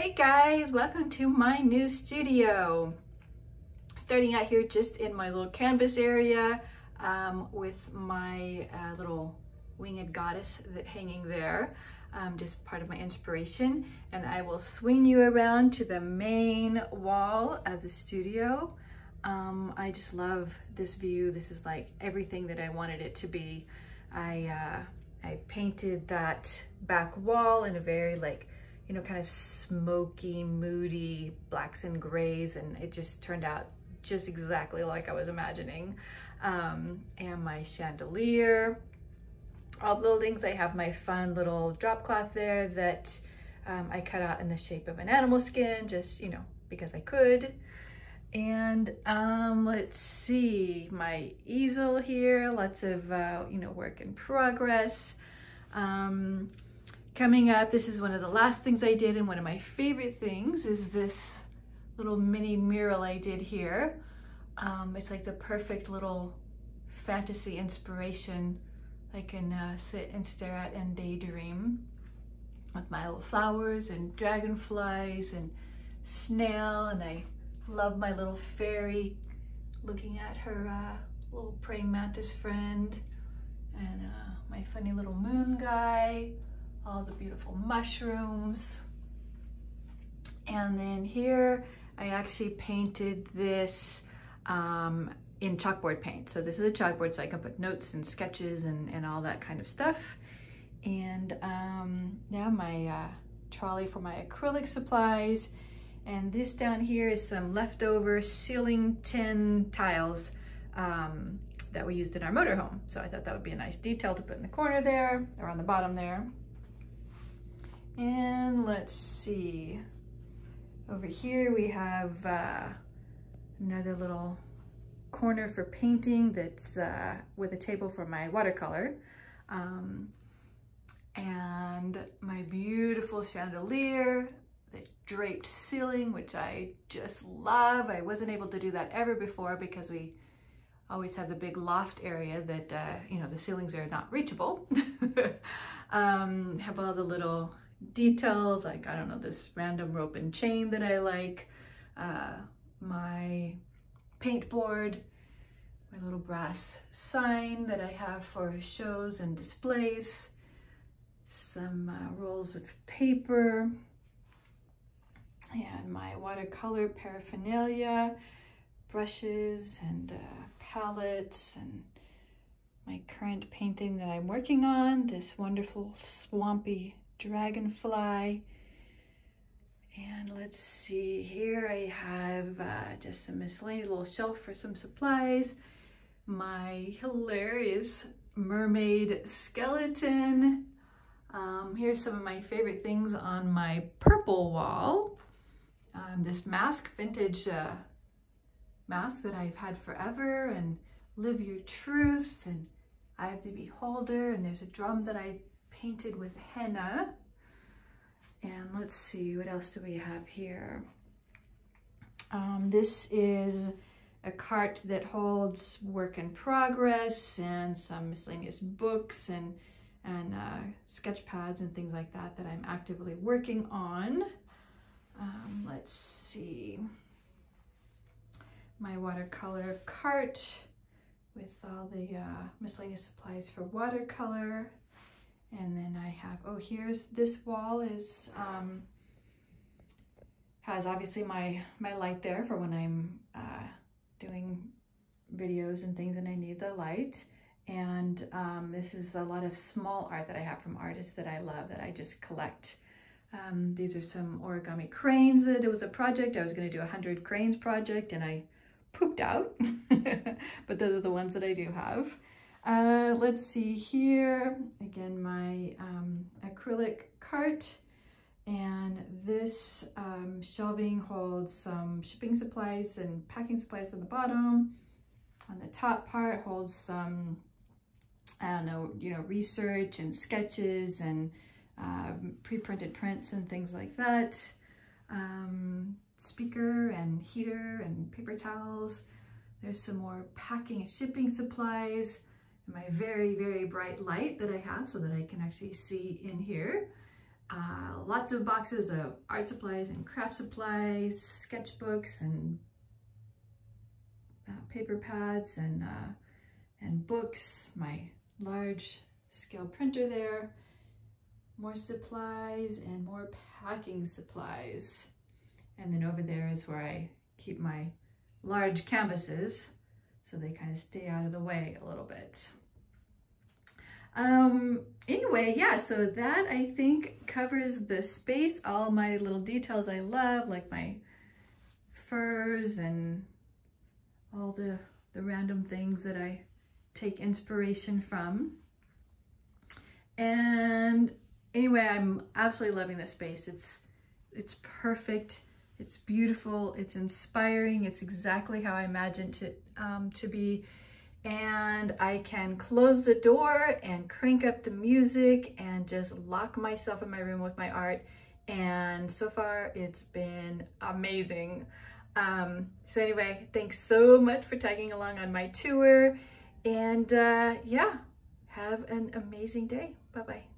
Hey guys, welcome to my new studio. Starting out here just in my little canvas area with my little winged goddess hanging there, just part of my inspiration. And I will swing you around to the main wall of the studio. I just love this view. This is like everything that I wanted it to be. I painted that back wall in a very like, you know, kind of smoky, moody blacks and grays, and it just turned out just exactly like I was imagining. And my chandelier, all the little things. I have my fun little drop cloth there that I cut out in the shape of an animal skin, just, you know, because I could. And let's see, my easel here, lots of, you know, work in progress. Coming up, this is one of the last things I did, and one of my favorite things is this little mini mural I did here. It's like the perfect little fantasy inspiration I can sit and stare at and daydream, with my little flowers and dragonflies and snail, and I love my little fairy looking at her little praying mantis friend, and my funny little moon guy. All the beautiful mushrooms. And then here I actually painted this in chalkboard paint. So this is a chalkboard, so I can put notes and sketches and all that kind of stuff. And now my trolley for my acrylic supplies. And this down here is some leftover ceiling tin tiles that we used in our motorhome. So I thought that would be a nice detail to put in the corner there, or on the bottom there. And let's see, over here we have another little corner for painting that's with a table for my watercolor. And my beautiful chandelier, the draped ceiling, which I just love. I wasn't able to do that ever before because we always have the big loft area that, you know, the ceilings are not reachable. Have all the little details, like, I don't know, this random rope and chain that I like, my paint board, my little brass sign that I have for shows and displays, some rolls of paper, and my watercolor paraphernalia, brushes and palettes, and my current painting that I'm working on, this wonderful swampy dragonfly. And let's see, here I have just some miscellaneous little shelf for some supplies, my hilarious mermaid skeleton. Here's some of my favorite things on my purple wall. This mask, vintage mask that I've had forever, and Live Your Truth, and I Have the Beholder, and there's a drum that I painted with henna. And let's see, what else do we have here? This is a cart that holds work in progress and some miscellaneous books and sketch pads and things like that that I'm actively working on. Let's see, my watercolor cart with all the miscellaneous supplies for watercolor. And then I have, oh, here's, this wall is, has obviously my light there for when I'm doing videos and things and I need the light. And this is a lot of small art that I have from artists that I love, that I just collect. These are some origami cranes that it was a project. I was gonna do a 100 cranes project and I pooped out, but those are the ones that I do have. Let's see here, again, my acrylic cart, and this shelving holds some shipping supplies and packing supplies on the bottom. On the top part holds some, I don't know, you know, research and sketches and pre-printed prints and things like that. Speaker and heater and paper towels. There's some more packing and shipping supplies. My very, very bright light that I have so that I can actually see in here. lots of boxes of art supplies and craft supplies, sketchbooks and paper pads and books, my large scale printer there, more supplies and more packing supplies. And then over there is where I keep my large canvases so they kind of stay out of the way a little bit. Anyway, yeah, so that I think covers the space, all my little details I love, like my furs and all the random things that I take inspiration from. And anyway, I'm absolutely loving this space. It's perfect, it's beautiful, it's inspiring, it's exactly how I imagined it to be. And I can close the door and crank up the music and just lock myself in my room with my art. And so far it's been amazing. So anyway, thanks so much for tagging along on my tour, and yeah, have an amazing day. Bye-bye.